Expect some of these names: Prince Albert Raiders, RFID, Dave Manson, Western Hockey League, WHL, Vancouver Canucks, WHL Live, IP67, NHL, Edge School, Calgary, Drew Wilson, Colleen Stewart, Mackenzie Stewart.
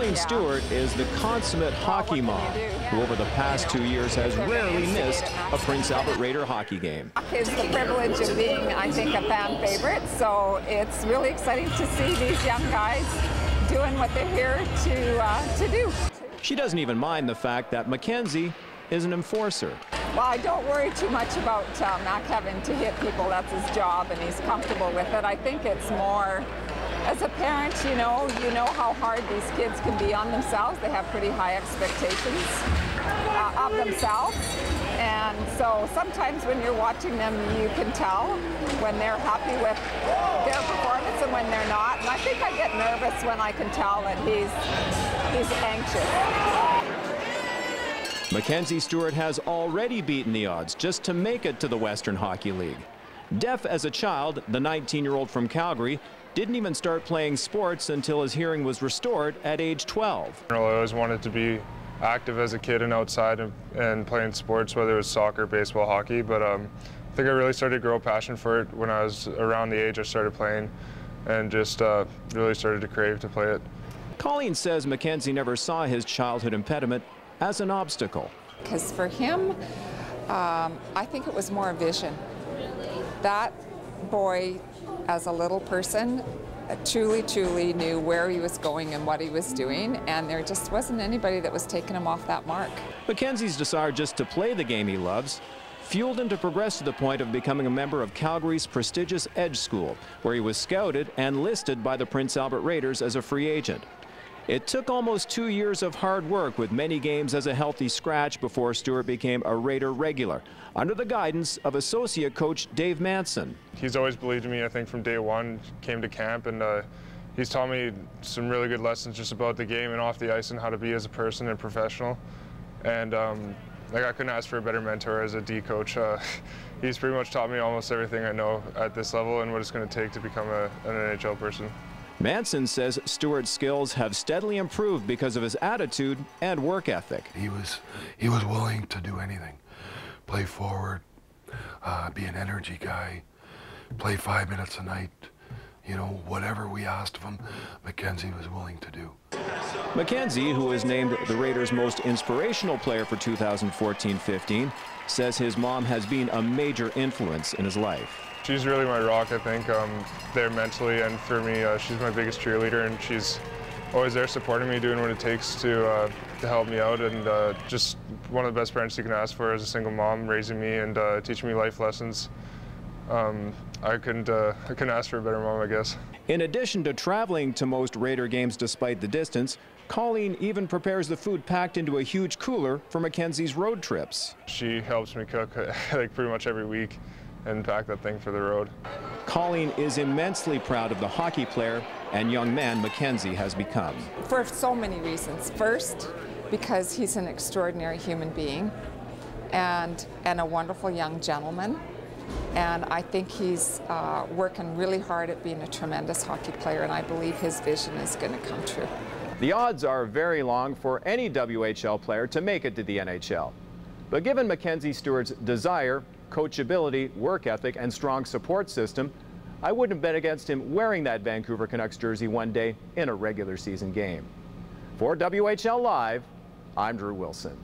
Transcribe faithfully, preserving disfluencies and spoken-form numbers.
Colleen Stewart is the consummate hockey mom who over the past two years has rarely missed a Prince Albert Raider hockey game. It's the privilege of being, I think, a fan favorite, so it's really exciting to see these young guys doing what they're here to, uh, to do. She doesn't even mind the fact that Mackenzie is an enforcer. Well, I don't worry too much about uh, Mac having to hit people. That's his job, and he's comfortable with it. I think it's more, as a parent, you know, you know how hard these kids can be on themselves. They have pretty high expectations uh, of themselves. And so sometimes when you're watching them, you can tell when they're happy with their performance and when they're not. And I think I get nervous when I can tell that he's, he's anxious. Mackenzie Stewart has already beaten the odds just to make it to the Western Hockey League. Deaf as a child, the nineteen-year-old from Calgary didn't even start playing sports until his hearing was restored at age twelve. I always wanted to be active as a kid and outside and, and playing sports, whether it was soccer, baseball, hockey, but um, I think I really started to grow a passion for it when I was around the age I started playing and just uh, really started to crave to play it. Colleen says Mackenzie never saw his childhood impediment as an obstacle. Because for him, um, I think it was more vision. That boy, as a little person, truly, truly knew where he was going and what he was doing, and there just wasn't anybody that was taking him off that mark. Mackenzie's desire just to play the game he loves fueled him to progress to the point of becoming a member of Calgary's prestigious Edge School, where he was scouted and listed by the Prince Albert Raiders as a free agent. It took almost two years of hard work with many games as a healthy scratch before Stewart became a Raider regular under the guidance of associate coach Dave Manson. He's always believed in me, I think, from day one. Came to camp and uh, he's taught me some really good lessons just about the game and off the ice and how to be as a person and professional. And um, like I couldn't ask for a better mentor as a D coach. Uh, he's pretty much taught me almost everything I know at this level and what it's going to take to become a, an N H L person. Manson says Stewart's skills have steadily improved because of his attitude and work ethic. He was, he was willing to do anything. Play forward, uh, be an energy guy, play five minutes a night. You know, whatever we asked of him, Mackenzie was willing to do. Mackenzie, who was named the Raiders' most inspirational player for two thousand fourteen fifteen, says his mom has been a major influence in his life. She's really my rock, I think, um, there mentally and for me. Uh, she's my biggest cheerleader, and she's always there supporting me, doing what it takes to, uh, to help me out, and uh, just one of the best parents you can ask for as a single mom, raising me and uh, teaching me life lessons. Um, I couldn't, uh, I couldn't ask for a better mom, I guess. In addition to traveling to most Raider games despite the distance, Colleen even prepares the food packed into a huge cooler for Mackenzie's road trips. She helps me cook like pretty much every week and pack that thing for the road. Colleen is immensely proud of the hockey player and young man Mackenzie has become. For so many reasons. First, because he's an extraordinary human being and, and a wonderful young gentleman. And I think he's uh, working really hard at being a tremendous hockey player, and I believe his vision is going to come true. The odds are very long for any W H L player to make it to the N H L. But given Mackenzie Stewart's desire, coachability, work ethic, and strong support system, I wouldn't have bet against him wearing that Vancouver Canucks jersey one day in a regular season game. For W H L Live, I'm Drew Wilson.